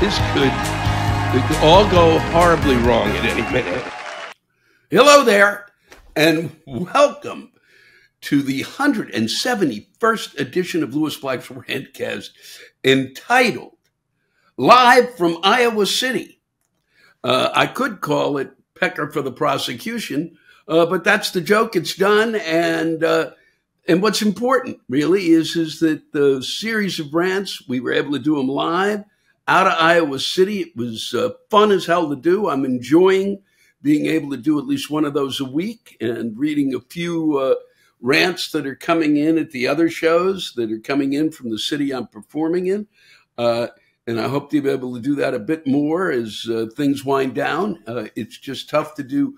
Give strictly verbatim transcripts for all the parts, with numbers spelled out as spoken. This could, it could all go horribly wrong at any minute. Hello there, and welcome to the one hundred seventy-first edition of Lewis Black's Rantcast, entitled Live from Iowa City. Uh, I could call it Pecker for the Prosecution, uh, but that's the joke. It's done, and uh, and what's important, really, is, is that the series of rants, we were able to do them live out of Iowa City. It was uh, fun as hell to do. I'm enjoying being able to do at least one of those a week and reading a few uh, rants that are coming in at the other shows that are coming in from the city I'm performing in. Uh, and I hope to be able to do that a bit more as uh, things wind down. Uh, it's just tough to do,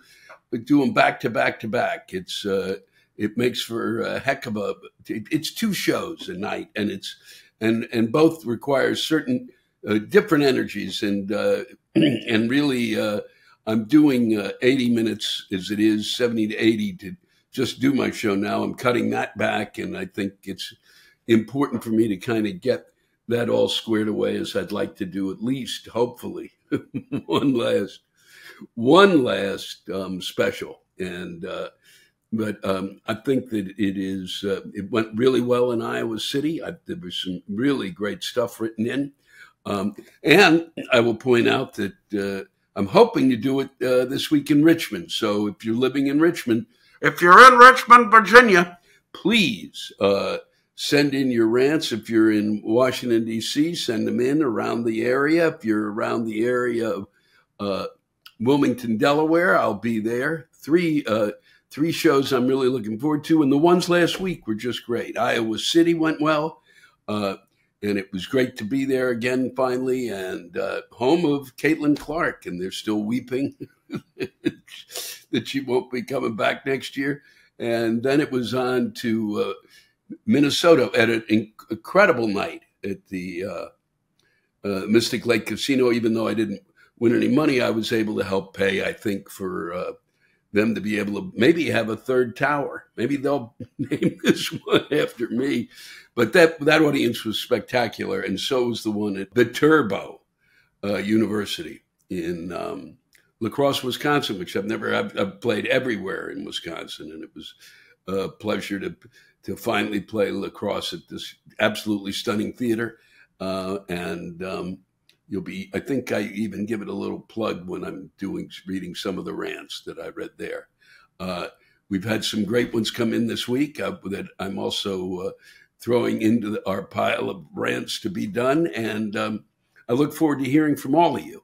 do them back to back to back. It's, uh, it makes for a heck of a, it's two shows a night, and it's, and, and both require certain uh, different energies, and, uh, and really, uh, I'm doing uh, eighty minutes as it is, seventy to eighty to just do my show now. I'm cutting that back, and I think it's important for me to kind of get that all squared away, as I'd like to do at least, hopefully, one last, one last um, special. And uh, but um, I think that it is uh, it went really well in Iowa City. I, there was some really great stuff written in, um, and I will point out that. Uh, I'm hoping to do it uh, this week in Richmond. So if you're living in Richmond, if you're in Richmond, Virginia, please uh, send in your rants. If you're in Washington, D C, send them in around the area. If you're around the area of uh, Wilmington, Delaware, I'll be there. Three, uh, three shows I'm really looking forward to. And the ones last week were just great. Iowa City went well. Uh, And it was great to be there again, finally, and uh, home of Caitlin Clark. And they're still weeping that she won't be coming back next year. And then it was on to uh, Minnesota at an incredible night at the uh, uh, Mystic Lake Casino. Even though I didn't win any money, I was able to help pay, I think, for uh, them to be able to maybe have a third tower. Maybe they'll name this one after me. But that that audience was spectacular, and so was the one at the Turbo uh, University in um, La Crosse, Wisconsin, which I've never I've, I've played everywhere in Wisconsin, and it was a pleasure to to finally play La Crosse at this absolutely stunning theater. Uh, and um, you'll be I think I even give it a little plug when I'm doing reading some of the rants that I read there. Uh, we've had some great ones come in this week uh, that I'm also. Uh, throwing into the, our pile of rants to be done. And um, I look forward to hearing from all of you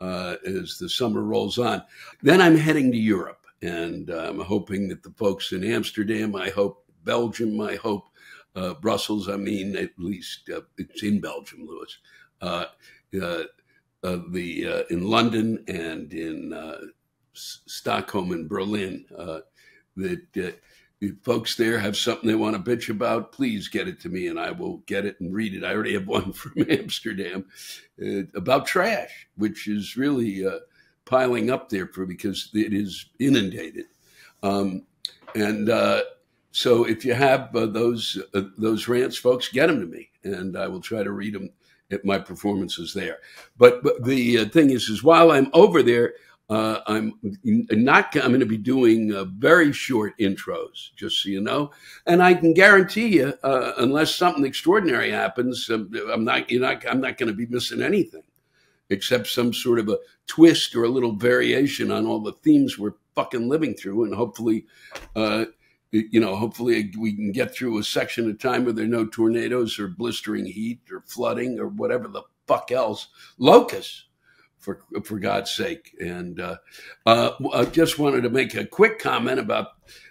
uh, as the summer rolls on. Then I'm heading to Europe, and I'm hoping that the folks in Amsterdam, I hope, Belgium, I hope, uh, Brussels, I mean, at least uh, it's in Belgium, Lewis, uh, uh, uh, the, uh, in London and in uh, Stockholm and Berlin, uh, that uh, if folks there have something they want to bitch about, please get it to me, and I will get it and read it. I already have one from Amsterdam uh, about trash, which is really uh, piling up there for because it is inundated. Um, and uh, so if you have uh, those uh, those rants, folks, get them to me, and I will try to read them at my performances there. But, but the uh, thing is, is while I'm over there, Uh, I'm not. I'm going to be doing uh, very short intros, just so you know. And I can guarantee you, uh, unless something extraordinary happens, um, I'm not. You're not. I'm not going to be missing anything, except some sort of a twist or a little variation on all the themes we're fucking living through. And hopefully, uh, you know, hopefully we can get through a section of time where there are no tornadoes or blistering heat or flooding or whatever the fuck else. Locusts. For, for God's sake. And uh, uh, I just wanted to make a quick comment about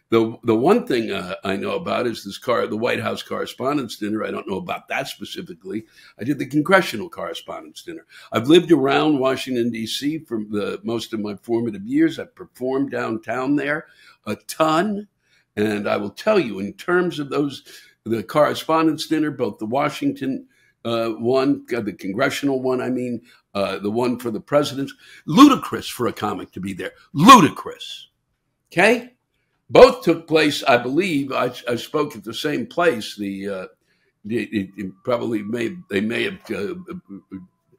the the one thing uh, I know about is this car, the White House Correspondents' Dinner. I don't know about that specifically. I did the Congressional Correspondents' Dinner. I've lived around Washington, D C for the most of my formative years. I've performed downtown there a ton. And I will tell you, in terms of those, the Correspondents' Dinner, both the Washington uh, one, the Congressional one, I mean, Uh, the one for the presidents, ludicrous for a comic to be there. Ludicrous. Okay? Both took place, I believe, I, I spoke at the same place. The, uh, the it, it probably may, they may have uh,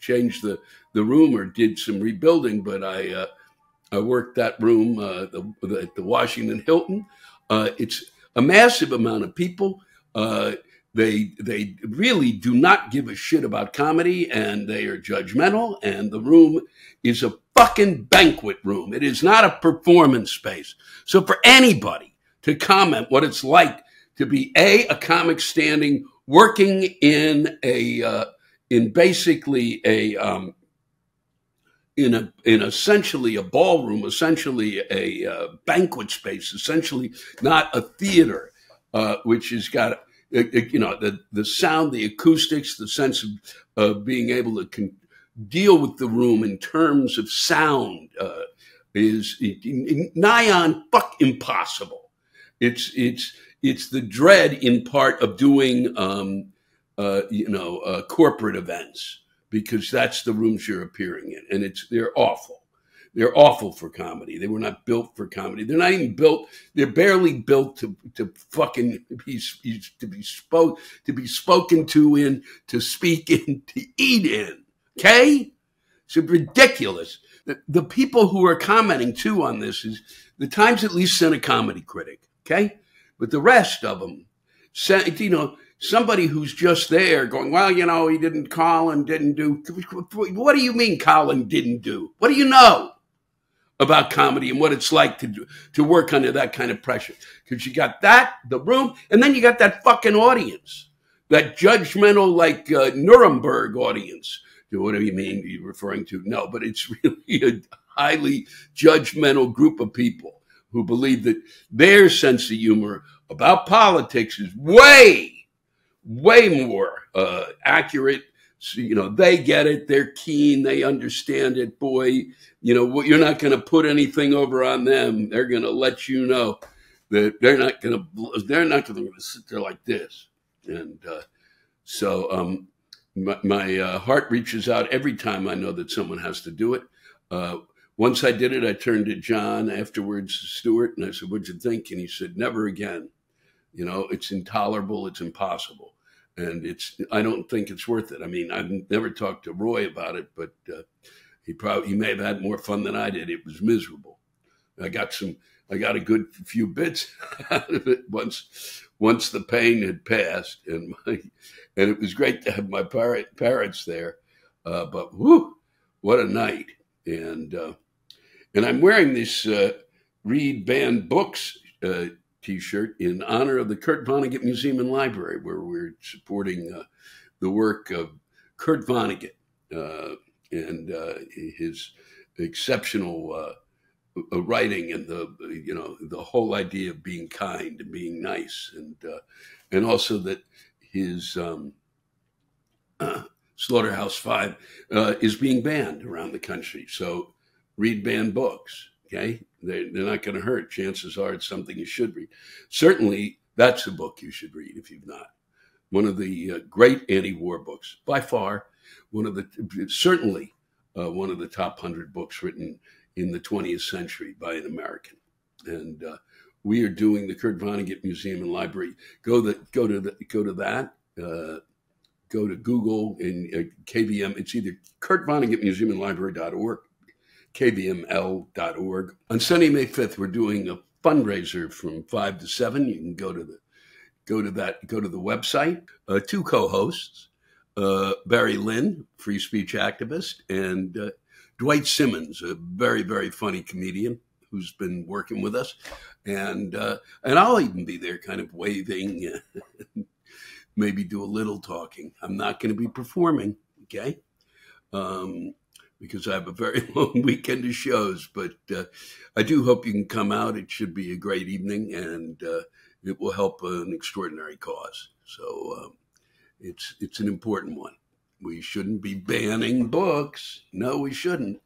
changed the, the room or did some rebuilding, but I uh, I worked that room uh, the, the, the Washington Hilton. Uh, it's a massive amount of people. Uh, they they really do not give a shit about comedy, and they are judgmental, and the room is a fucking banquet room. It is not a performance space. So for anybody to comment what it's like to be a, a comic standing, working in a uh, in basically a um, in a in essentially a ballroom, essentially a uh, banquet space, essentially not a theater, uh, which has got it, it, you know the the sound, the acoustics, the sense of uh, being able to con deal with the room in terms of sound uh, is it, it, nigh on fuck impossible. It's it's. It's the dread in part of doing, um, uh, you know, uh, corporate events, because that's the rooms you're appearing in. And it's they're awful. They're awful for comedy. They were not built for comedy. They're not even built. They're barely built to, to fucking be, to be spoke, to be spoken to in, to speak in, to eat in. Okay? It's ridiculous. The, the people who are commenting too on this is the Times at least sent a comedy critic. Okay? But the rest of them, you know, somebody who's just there going, well, you know, he didn't call and didn't do. What do you mean Colin didn't do? What do you know about comedy and what it's like to do, to work under that kind of pressure? Because you got that, the room, and then you got that fucking audience, that judgmental, like uh, Nuremberg audience. What do you mean you're referring to? No, but it's really a highly judgmental group of people who believe that their sense of humor about politics is way, way more uh, accurate. So, you know, they get it. They're keen. They understand it. Boy, you know, what, you're not going to put anything over on them. They're going to let you know that they're not going to, they're not going to sit there like this. And uh, so um, my, my uh, heart reaches out every time I know that someone has to do it. Uh, Once I did it, I turned to John afterwards, Stewart, and I said, what'd you think? And he said, never again. You know, it's intolerable. It's impossible. And it's, I don't think it's worth it. I mean, I've never talked to Roy about it, but uh, he probably, he may have had more fun than I did. It was miserable. I got some, I got a good few bits out of it once, once the pain had passed. And my, and it was great to have my parents there. Uh, but whew, what a night. And, uh, And I'm wearing this uh, Read Banned Books uh, T-shirt in honor of the Kurt Vonnegut Museum and Library, where we're supporting uh, the work of Kurt Vonnegut uh, and uh, his exceptional uh, writing and the you know the whole idea of being kind and being nice, and uh, and also that his um, uh, Slaughterhouse Five uh, is being banned around the country, so. Read banned books, okay? They're, they're not going to hurt. Chances are it's something you should read. Certainly, that's a book you should read if you've not. One of the uh, great anti-war books, by far, one of the certainly uh, one of the top one hundred books written in the twentieth century by an American. And uh, we are doing the Kurt Vonnegut Museum and Library. Go the go to the, go to that. Uh, go to Google and uh, K V M. It's either Kurt Vonnegut Museum and Library dot org. K V M L dot org. On Sunday, May fifth, we're doing a fundraiser from five to seven. You can go to the go to that go to the website. Uh, two co-hosts, uh, Barry Lynn, free speech activist, and uh, Dwight Simmons, a very very funny comedian who's been working with us, and uh, and I'll even be there, kind of waving, maybe do a little talking. I'm not going to be performing, okay? Um, because I have a very long weekend of shows, but uh, I do hope you can come out. It should be a great evening, and uh, it will help an extraordinary cause. So um, it's it's an important one. We shouldn't be banning books. No, we shouldn't.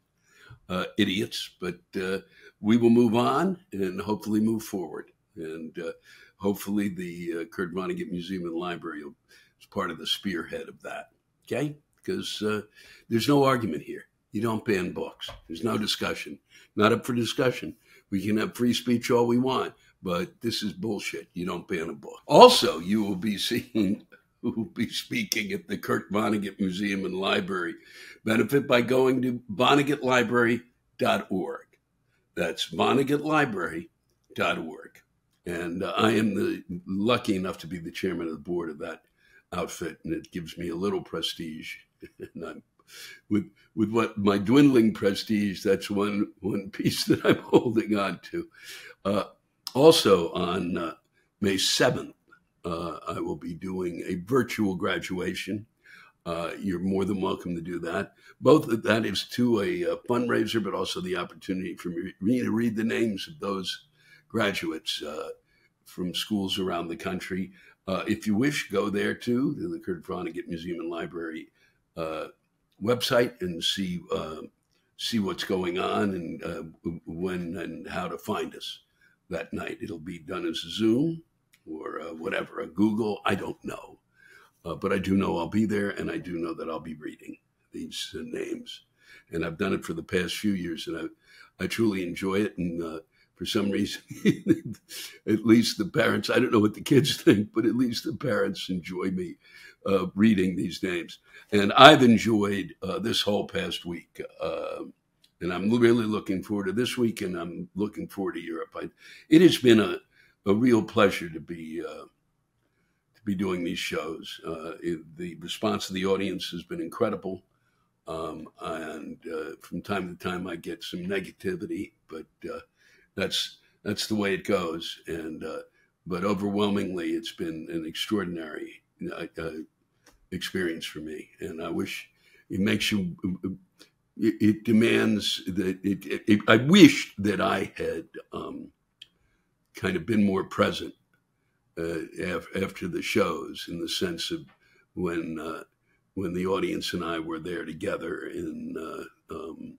Uh, idiots. But uh, we will move on and hopefully move forward. And uh, hopefully the uh, Kurt Vonnegut Museum and Library is part of the spearhead of that, okay? Because uh, there's no argument here. You don't ban books. There's no discussion. Not up for discussion. We can have free speech all we want, but this is bullshit. You don't ban a book. Also, you will be seeing who will be speaking at the Kurt Vonnegut Museum and Library. Benefit by going to Vonnegut Library dot org. That's Vonnegut Library dot org. And uh, I am the, lucky enough to be the chairman of the board of that outfit, and it gives me a little prestige. And I'm, with with what my dwindling prestige, that's one one piece that I'm holding on to. Uh, also on uh, May seventh, uh, I will be doing a virtual graduation. Uh, you're more than welcome to do that. Both of that is to a, a fundraiser, but also the opportunity for me to read the names of those graduates uh, from schools around the country. Uh, if you wish, go there too, to the Kurt Vonnegut Museum and Library uh, website, and see uh, see what's going on and uh, when and how to find us that night. It'll be done as a Zoom or uh, whatever, a Google, I don't know. Uh, but I do know I'll be there, and I do know that I'll be reading these uh, names. And I've done it for the past few years, and I, I truly enjoy it. And uh, for some reason, at least the parents, I don't know what the kids think, but at least the parents enjoy me uh, reading these names. And I've enjoyed uh, this whole past week. Uh, and I'm really looking forward to this week, and I'm looking forward to Europe. I, it has been a, a real pleasure to be... Uh, be doing these shows. Uh, it, the response of the audience has been incredible. Um, and uh, from time to time, I get some negativity, but uh, that's that's the way it goes. And uh, but overwhelmingly, it's been an extraordinary uh, experience for me. And I wish it makes you, it, it demands that, it, it, it, I wish that I had um, kind of been more present Uh, after the shows, in the sense of when uh, when the audience and I were there together, and uh, um,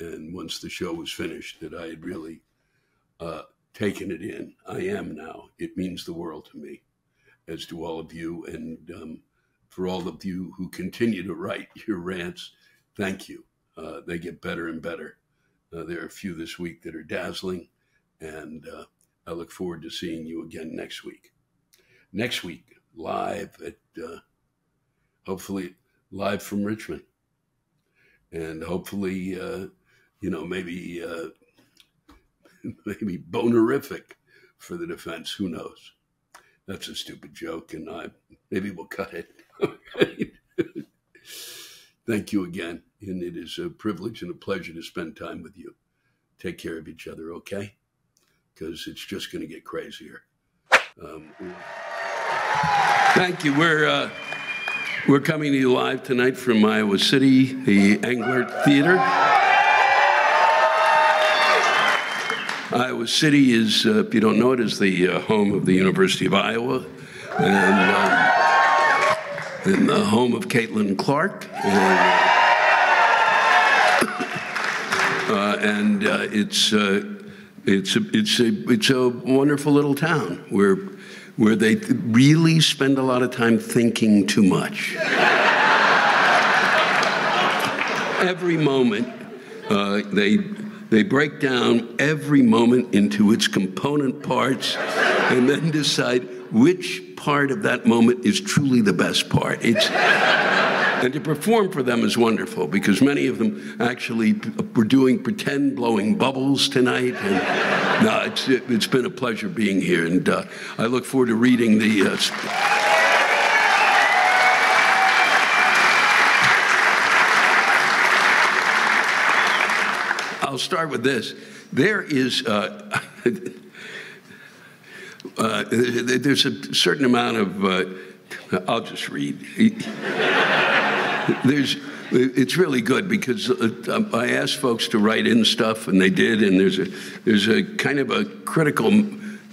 and once the show was finished, that I had really uh, taken it in. I am now. It means the world to me, as do all of you, and um, for all of you who continue to write your rants, thank you. Uh, they get better and better. Uh, there are a few this week that are dazzling, and uh, I look forward to seeing you again next week. Next week, live at, uh, hopefully, live from Richmond. And hopefully, uh, you know, maybe, uh, maybe bonerific for the defense. Who knows? That's a stupid joke, and I maybe we'll cut it. Thank you again. And it is a privilege and a pleasure to spend time with you. Take care of each other, okay? Because it's just going to get crazier. Um, Thank you. We're uh, we're coming to you live tonight from Iowa City, the Englert Theater. Iowa City is, uh, if you don't know it, is the uh, home of the University of Iowa, and, um, and the home of Caitlin Clark. And, uh, and uh, it's uh, it's a it's a it's a wonderful little town where. where they th really spend a lot of time thinking too much. Every moment, uh, they, they break down every moment into its component parts and then decide which part of that moment is truly the best part. It's, and to perform for them is wonderful, because many of them actually were doing pretend blowing bubbles tonight. And, no, it's, it, it's been a pleasure being here, and uh, I look forward to reading the... Uh, I'll start with this. There is... Uh, uh, there's a certain amount of... Uh, I'll just read. There's, it's really good, because I asked folks to write in stuff, and they did, and there's a, there's a kind of a critical,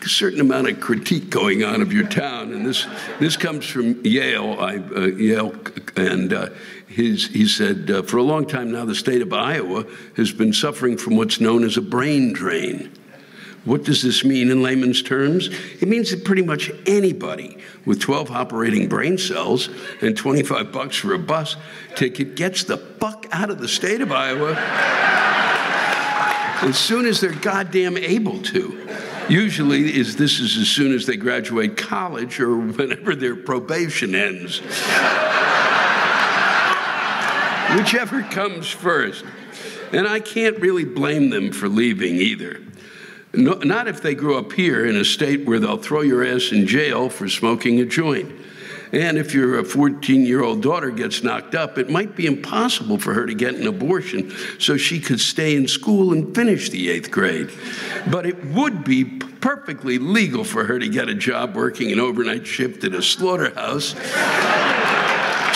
certain amount of critique going on of your town, and this, this comes from Yale, I, uh, Yale, and uh, his, he said, uh, for a long time now, the state of Iowa has been suffering from what's known as a brain drain. What does this mean in layman's terms? It means that pretty much anybody with twelve operating brain cells and twenty-five bucks for a bus ticket gets the fuck out of the state of Iowa as soon as they're goddamn able to. Usually is this is as soon as they graduate college or whenever their probation ends. Whichever comes first. And I can't really blame them for leaving either. No, not if they grew up here in a state where they'll throw your ass in jail for smoking a joint. And if your fourteen-year-old daughter gets knocked up, it might be impossible for her to get an abortion so she could stay in school and finish the eighth grade. But it would be perfectly legal for her to get a job working an overnight shift at a slaughterhouse,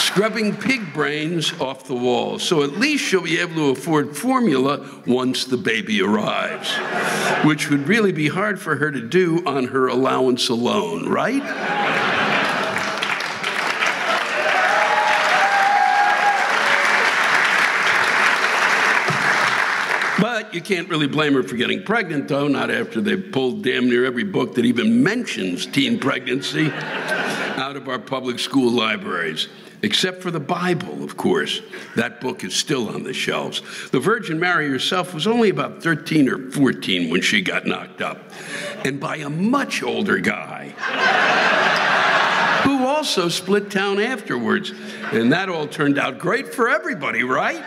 scrubbing pig brains off the walls. So at least she'll be able to afford formula once the baby arrives, which would really be hard for her to do on her allowance alone, right? You can't really blame her for getting pregnant, though, not after they've pulled damn near every book that even mentions teen pregnancy out of our public school libraries. Except for the Bible, of course. That book is still on the shelves. The Virgin Mary herself was only about thirteen or fourteen when she got knocked up, and by a much older guy, who also split town afterwards. And that all turned out great for everybody, right?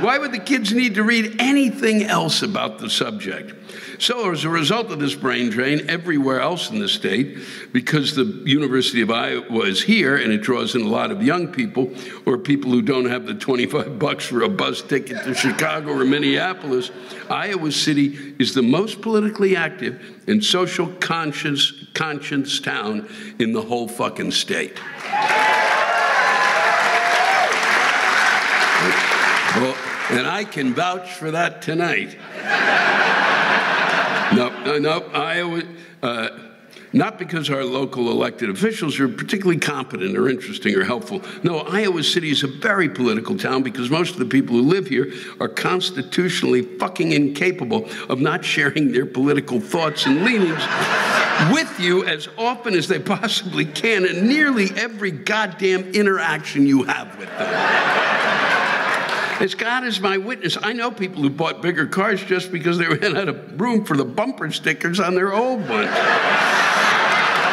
Why would the kids need to read anything else about the subject? So as a result of this brain drain, everywhere else in the state, because the University of Iowa is here and it draws in a lot of young people or people who don't have the twenty-five bucks for a bus ticket to Chicago or Minneapolis, Iowa City is the most politically active and social conscious conscience town in the whole fucking state. Well, and I can vouch for that tonight. No, no, no, Iowa, uh, not because our local elected officials are particularly competent or interesting or helpful. No, Iowa City is a very political town because most of the people who live here are constitutionally fucking incapable of not sharing their political thoughts and leanings with you as often as they possibly can in nearly every goddamn interaction you have with them. As God is my witness, I know people who bought bigger cars just because they ran out of room for the bumper stickers on their old ones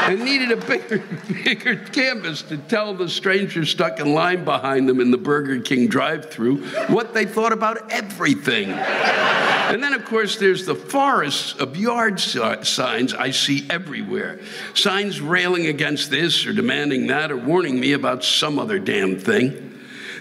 and needed a bigger, bigger canvas to tell the stranger stuck in line behind them in the Burger King drive-thru what they thought about everything. And then, of course, there's the forests of yard signs I see everywhere. Signs railing against this or demanding that or warning me about some other damn thing.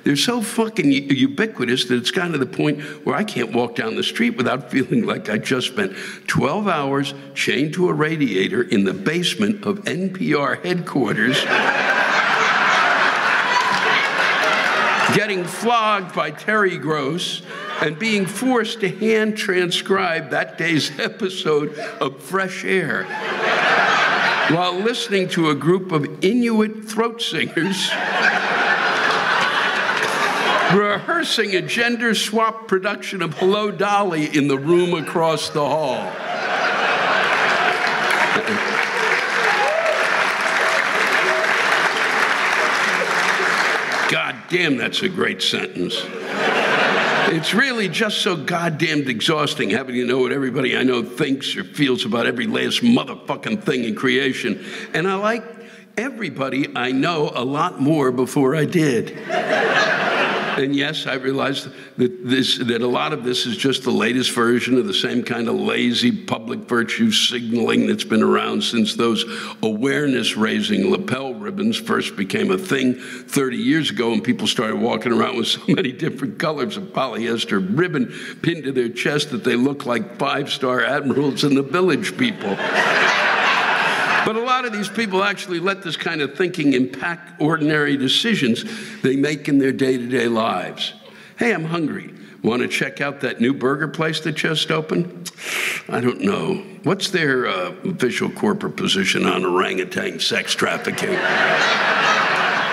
They're so fucking ubiquitous that it's gotten to the point where I can't walk down the street without feeling like I just spent twelve hours chained to a radiator in the basement of N P R headquarters, getting flogged by Terry Gross, and being forced to hand transcribe that day's episode of Fresh Air, while listening to a group of Inuit throat singers rehearsing a gender swap production of Hello, Dolly in the room across the hall. God damn, that's a great sentence. It's really just so goddamned exhausting having to know what everybody I know thinks or feels about every last motherfucking thing in creation. And I like everybody I know a lot more before I did. And yes, I realize that, this, that a lot of this is just the latest version of the same kind of lazy public virtue signaling that's been around since those awareness-raising lapel ribbons first became a thing thirty years ago, and people started walking around with so many different colors of polyester ribbon pinned to their chest that they look like five-star admirals in the Village People. But a lot of these people actually let this kind of thinking impact ordinary decisions they make in their day-to-day lives. Hey, I'm hungry. Want to check out that new burger place that just opened? I don't know. What's their uh, official corporate position on orangutan sex trafficking?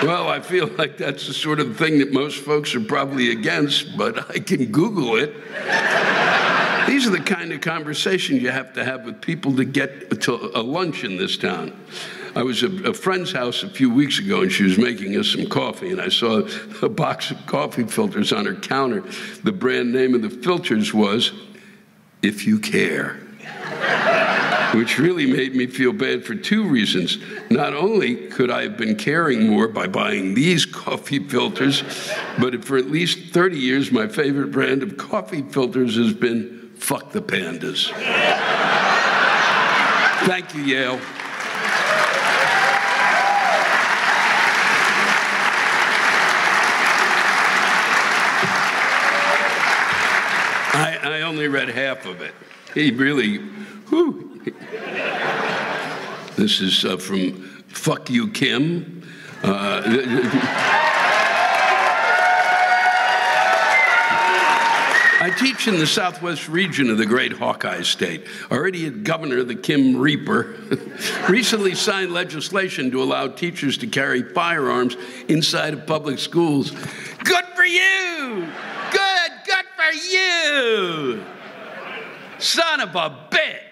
Well, I feel like that's the sort of thing that most folks are probably against, but I can Google it. These are the kind of conversations you have to have with people to get to a lunch in this town. I was at a friend's house a few weeks ago, and she was making us some coffee, and I saw a box of coffee filters on her counter. The brand name of the filters was, If You Care. which really made me feel bad for two reasons. Not only could I have been caring more by buying these coffee filters, but for at least thirty years, my favorite brand of coffee filters has been Fuck the Pandas. Thank you, Yale. I, I only read half of it. He really, whew. This is uh, from Fuck You, Kim. Uh, I teach in the southwest region of the great Hawkeye State. Our idiot governor, the Kim Reaper, recently signed legislation to allow teachers to carry firearms inside of public schools. Good for you! Good, good for you! Son of a bitch!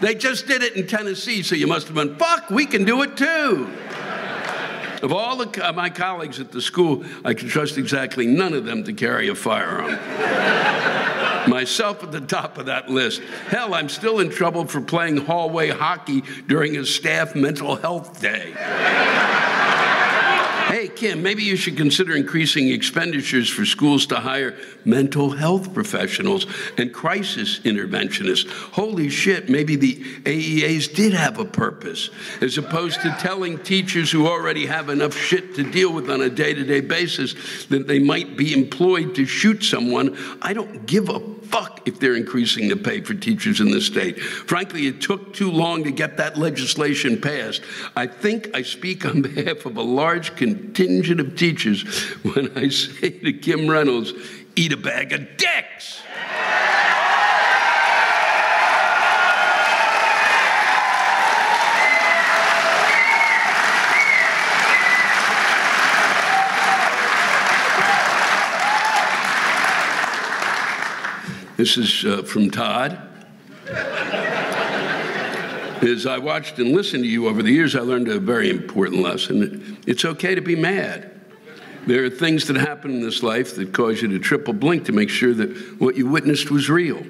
They just did it in Tennessee, so you must have been, fuck, we can do it too. Of all the, uh, my colleagues at the school, I can trust exactly none of them to carry a firearm. Myself at the top of that list. Hell, I'm still in trouble for playing hallway hockey during a staff mental health day. Hey, Kim, maybe you should consider increasing expenditures for schools to hire mental health professionals and crisis interventionists. Holy shit, maybe the A E As did have a purpose, as opposed to telling teachers who already have enough shit to deal with on a day-to-day basis that they might be employed to shoot someone. I don't give a fuck if they're increasing the pay for teachers in this state. Frankly, it took too long to get that legislation passed. I think I speak on behalf of a large contingent of teachers when I say to Kim Reynolds, eat a bag of dicks. This is uh, from Todd. As I watched and listened to you over the years, I learned a very important lesson. It's okay to be mad. There are things that happen in this life that cause you to triple blink to make sure that what you witnessed was real.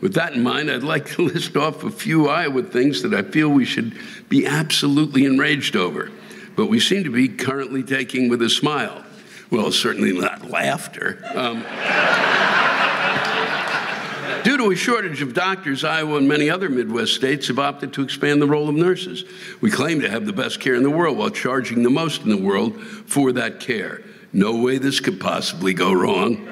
With that in mind, I'd like to list off a few Iowa things that I feel we should be absolutely enraged over, but we seem to be currently taking with a smile. Well, certainly not laughter. Um, Due to a shortage of doctors, Iowa and many other Midwest states have opted to expand the role of nurses. We claim to have the best care in the world while charging the most in the world for that care. No way this could possibly go wrong.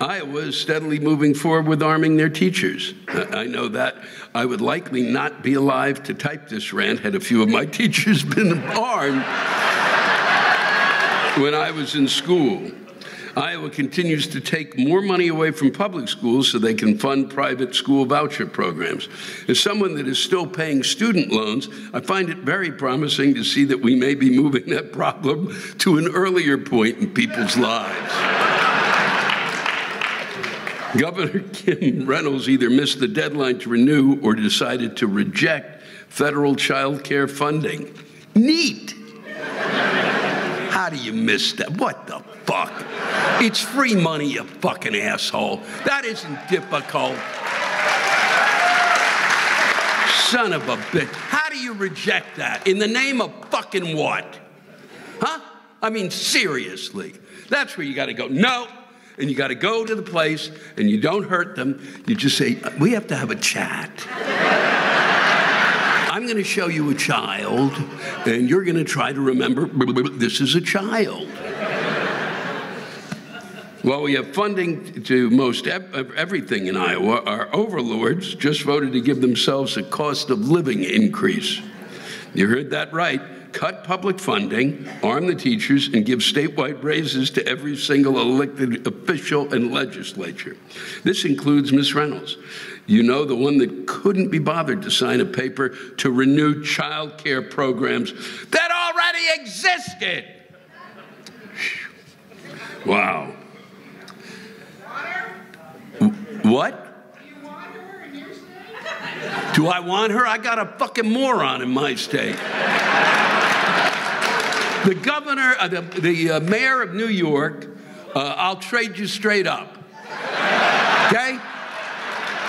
Iowa is steadily moving forward with arming their teachers. I know that I would likely not be alive to type this rant had a few of my teachers been armed when I was in school. Iowa continues to take more money away from public schools so they can fund private school voucher programs. As someone that is still paying student loans, I find it very promising to see that we may be moving that problem to an earlier point in people's lives. Governor Kim Reynolds either missed the deadline to renew or decided to reject federal child care funding. Neat. How do you miss that? What the fuck? It's free money, you fucking asshole. That isn't difficult. Son of a bitch. How do you reject that? In the name of fucking what? Huh? I mean, seriously. That's where you gotta go. No. And you gotta go to the place and you don't hurt them. You just say, we have to have a chat. I'm going to show you a child, and you're going to try to remember this is a child. While we have funding to most everything in Iowa, our overlords just voted to give themselves a cost of living increase. You heard that right. Cut public funding, arm the teachers, and give statewide raises to every single elected official and legislature. This includes Miz Reynolds. You know, the one that couldn't be bothered to sign a paper to renew child care programs that already existed. Wow. What? Do I want her? I got a fucking moron in my state. The governor, uh, the, the uh, mayor of New York, uh, I'll trade you straight up, okay?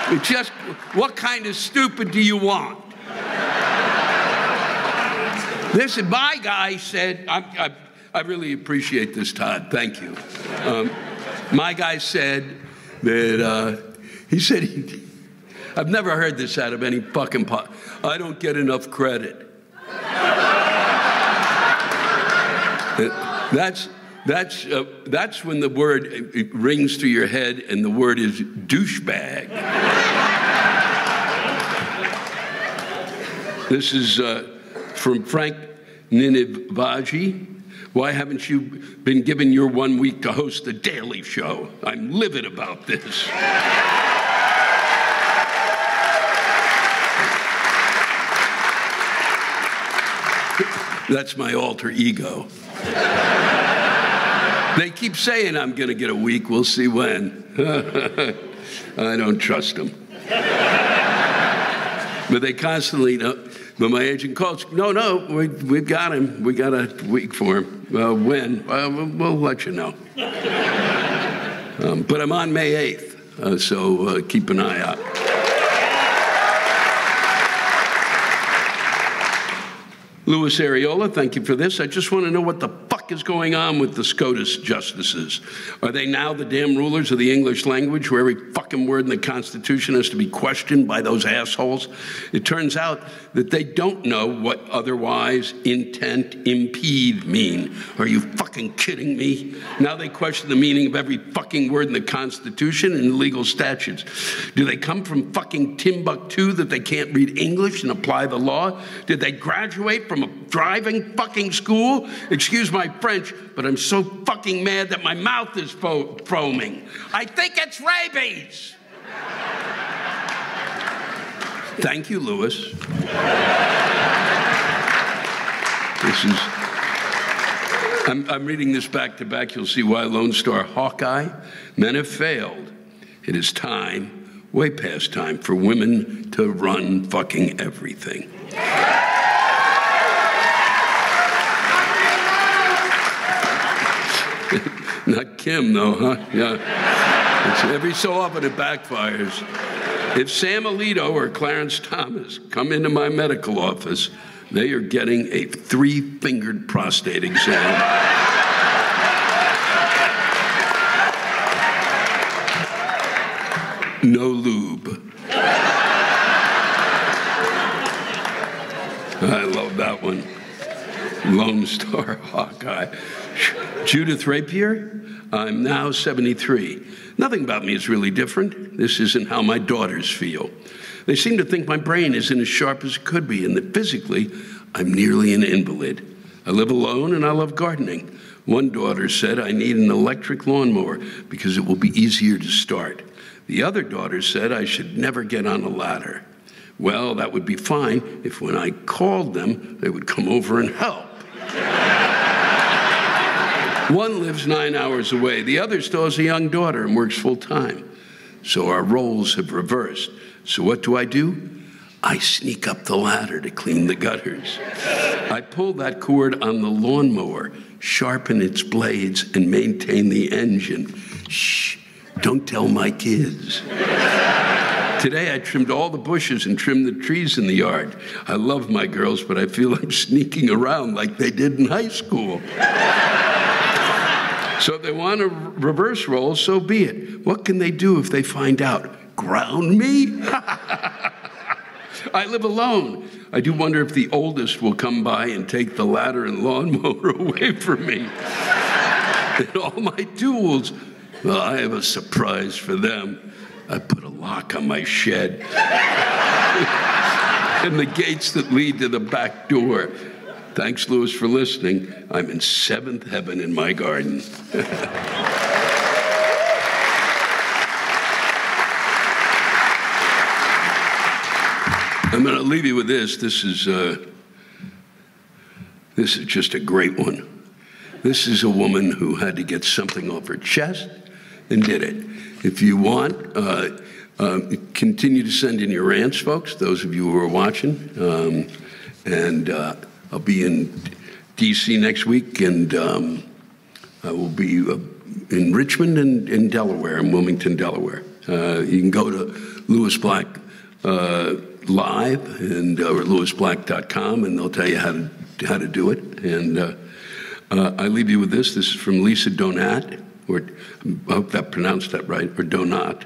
It just, what kind of stupid do you want? This, my guy said, I, I, I really appreciate this, Todd, thank you. Um, my guy said that, uh, he said, he, I've never heard this out of any fucking pot. I don't get enough credit. That's, that's, uh, that's when the word it, it rings through your head and the word is douchebag. This is uh, from Frank Ninivaggi. Why haven't you been given your one week to host The Daily Show? I'm livid about this. That's my alter ego. They keep saying I'm going to get a week. We'll see when. I don't trust them. But they constantly, know, but my agent calls, no, no, we, we've got him. We got a week for him. Uh, when? Uh, we'll, we'll let you know. Um, but I'm on May eighth, uh, so uh, keep an eye out. Louis Areola, thank you for this. I just want to know what the fuck is going on with the SCOTUS justices. Are they now the damn rulers of the English language where every fucking word in the Constitution has to be questioned by those assholes? It turns out that they don't know what otherwise, intent, impede mean. Are you fucking kidding me? Now they question the meaning of every fucking word in the Constitution and legal statutes. Do they come from fucking Timbuktu that they can't read English and apply the law? Did they graduate from From a driving fucking school? Excuse my French, but I'm so fucking mad that my mouth is fo foaming. I think it's rabies. Thank you, Lewis. This is, I'm, I'm reading this back to back. You'll see why Lone Star Hawkeye. Men have failed. It is time, way past time, for women to run fucking everything. Not Kim, though, huh? Yeah. It's every so often it backfires. If Sam Alito or Clarence Thomas come into my medical office, they are getting a three-fingered prostate exam. No lube. I love that one. Lone Star Hawkeye. Judith Rapier, I'm now seventy-three. Nothing about me is really different. This isn't how my daughters feel. They seem to think my brain isn't as sharp as it could be and that physically, I'm nearly an invalid. I live alone and I love gardening. One daughter said I need an electric lawnmower because it will be easier to start. The other daughter said I should never get on a ladder. Well, that would be fine if when I called them, they would come over and help. One lives nine hours away. The other still has a young daughter and works full time. So our roles have reversed. So what do I do? I sneak up the ladder to clean the gutters. I pull that cord on the lawnmower, sharpen its blades, and maintain the engine. Shh, don't tell my kids. Today I trimmed all the bushes and trimmed the trees in the yard. I love my girls, but I feel I'm sneaking around like they did in high school. So if they want to reverse role, so be it. What can they do if they find out? Ground me? I live alone. I do wonder if the oldest will come by and take the ladder and lawnmower away from me. And all my tools, well, I have a surprise for them. I put a lock on my shed and the gates that lead to the back door. Thanks, Lewis, for listening. I'm in seventh heaven in my garden. I'm going to leave you with this. This is, uh, this is just a great one. This is a woman who had to get something off her chest and did it. If you want, uh, uh, continue to send in your rants, folks, those of you who are watching. Um, and uh, I'll be in D C next week, and um, I will be uh, in Richmond and in Delaware, in Wilmington, Delaware. Uh, you can go to Lewis Black uh, Live and uh, or lewis black dot com, and they'll tell you how to how to do it. And uh, uh, I leave you with this. This is from Lisa Donat, or I hope that pronounced that right, or Donat.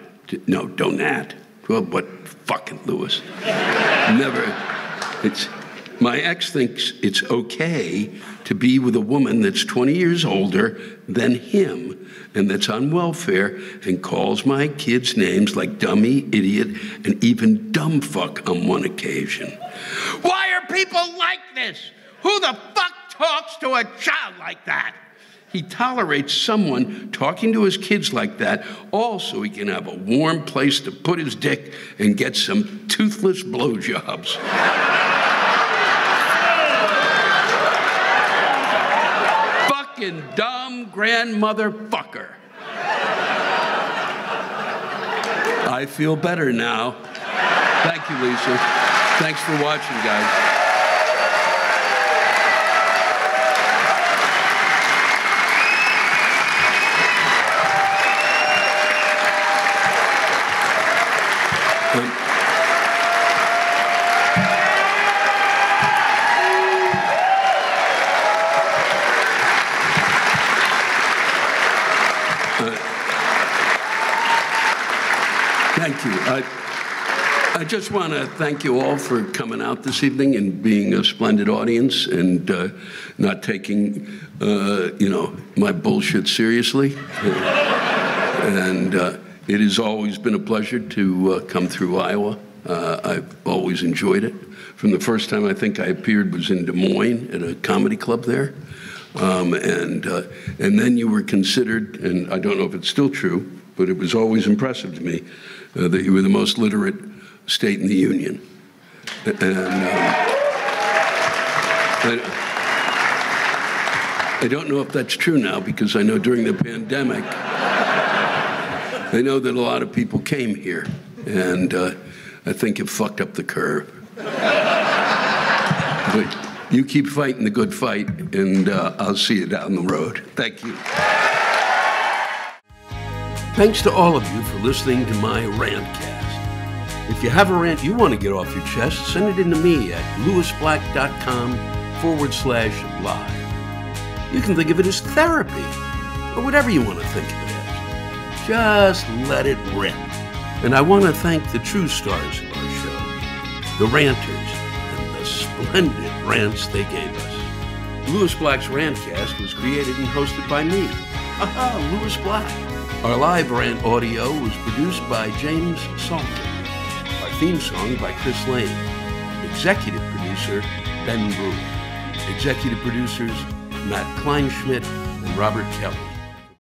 No, Donat. Well, but fucking Lewis. Never. It's my ex thinks it's okay to be with a woman that's twenty years older than him and that's on welfare and calls my kids names like dummy, idiot, and even dumb fuck on one occasion. Why are people like this? Who the fuck talks to a child like that? He tolerates someone talking to his kids like that, all so he can have a warm place to put his dick and get some toothless blowjobs. Fucking dumb grandmother fucker. I feel better now. Thank you, Lisa. Thanks for watching, guys. Thank you. I, I just want to thank you all for coming out this evening and being a splendid audience and uh, not taking, uh, you know, my bullshit seriously. And uh, it has always been a pleasure to uh, come through Iowa. Uh, I've always enjoyed it. From the first time I think I appeared was in Des Moines at a comedy club there. Um, and, uh, and then you were considered, and I don't know if it's still true, but it was always impressive to me, Uh, that you were the most literate state in the union, and um, I, I don't know if that's true now, because I know during the pandemic, I know that a lot of people came here, and uh, I think it fucked up the curve. But you keep fighting the good fight, and uh, I'll see you down the road. Thank you. Thanks to all of you for listening to my Rantcast. If you have a rant you want to get off your chest, send it in to me at lewisblack.com forward slash live. You can think of it as therapy, or whatever you want to think of it as. Just let it rip. And I want to thank the true stars of our show, the ranters, and the splendid rants they gave us. Lewis Black's Rantcast was created and hosted by me. Aha, Lewis Black. Our live rant audio was produced by James Salkin. Our theme song by Chris Lane. Executive producer, Ben Brew. Executive producers, Matt Kleinschmidt and Robert Kelly.